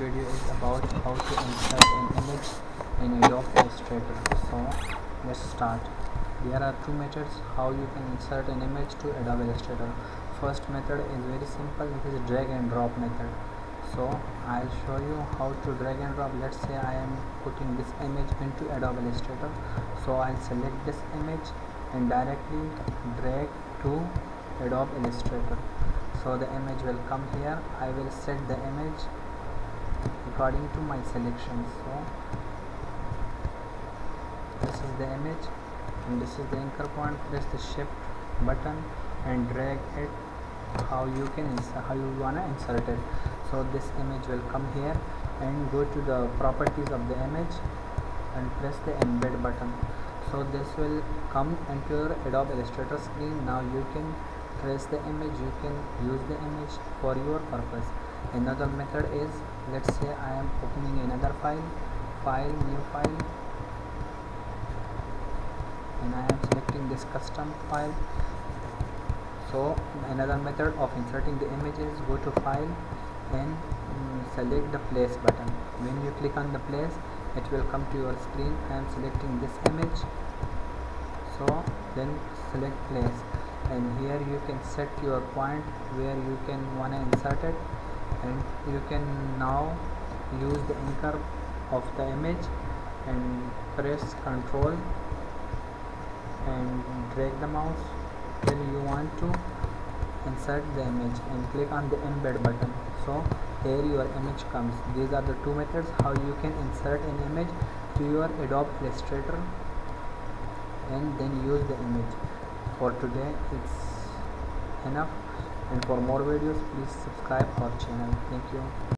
video is about how to insert an image in Adobe Illustrator. So let's start. There are two methods how you can insert an image to Adobe Illustrator. First method is very simple, it is drag and drop method. So I'll show you how to drag and drop. Let's say I am putting this image into Adobe Illustrator. So I'll select this image and directly drag to Adobe Illustrator. So the image will come here. I will set the image according to my selection. So this is the image and this is the anchor point. Press the shift button and drag it how you wanna insert it. So this image will come here and go to the properties of the image and press the embed button. So this will come into your Adobe Illustrator screen. Now you can trace the image, you can use the image for your purpose. Another method is, let's say I am opening another file, new file, and I am selecting this custom file. So another method of inserting the image is go to file and select the place button. When you click on the place, it will come to your screen. I am selecting this image, so then select place. And here you can set your point where you can wanna insert it, and you can now use the anchor of the image and press Ctrl and drag the mouse till you want to insert the image and click on the embed button. So here your image comes. These are the two methods how you can insert an image to your Adobe Illustrator and then use the image. For today it's enough, and for more videos please subscribe our channel. Thank you.